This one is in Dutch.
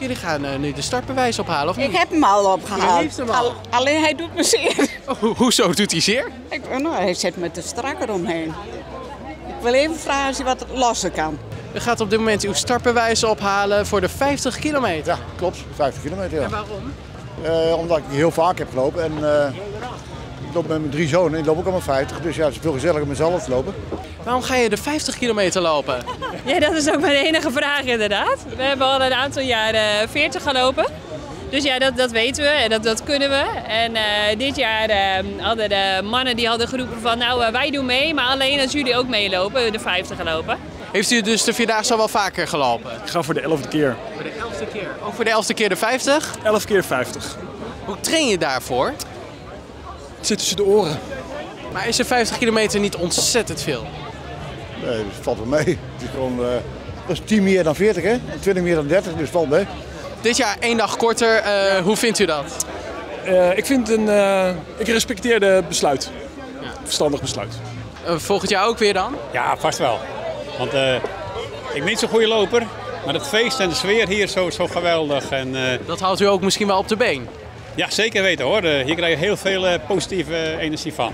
Jullie gaan nu de startbewijs ophalen, of niet? Ik heb hem al opgehaald. Hij heeft hem al. Alleen hij doet me zeer. Oh, hoezo doet hij zeer? Hij zet me te strak eromheen. Ik wil even vragen of hij wat lossen kan. U gaat op dit moment uw startbewijs ophalen voor de 50 kilometer. Ja, klopt. 50 kilometer, ja. En waarom? Omdat ik die heel vaak heb gelopen. En, ik loop met mijn 3 zonen en ik loop ook allemaal 50. Dus ja, het is veel gezelliger om mezelf te lopen. Waarom ga je de 50 kilometer lopen? Ja, dat is ook mijn enige vraag inderdaad. We hebben al een aantal jaren 40 gelopen. Dus ja, dat weten we en dat kunnen we. En dit jaar hadden de mannen die hadden geroepen van nou wij doen mee, maar alleen als jullie ook meelopen, de 50 gelopen. Heeft u dus de Vierdaagse al wel vaker gelopen? Ik ga voor de 11e keer. Voor de 11e keer? Ook voor de 11e keer de 50? 11 keer 50. Hoe train je daarvoor? Het zit tussen de oren. Maar is er 50 kilometer niet ontzettend veel? Nee, dat valt wel mee. Het is gewoon, dat is 10 meer dan 40, hè? En 20 meer dan 30, dus valt mee. Dit jaar 1 dag korter, hoe vindt u dat? Ik respecteer de besluit. Ja. Verstandig besluit. Volgend jaar ook weer dan? Ja, vast wel. Want ik ben niet zo'n goede loper, maar het feest en de sfeer hier zo geweldig. En, dat houdt u ook misschien wel op de been? Ja, zeker weten hoor. Hier krijg je heel veel positieve energie van.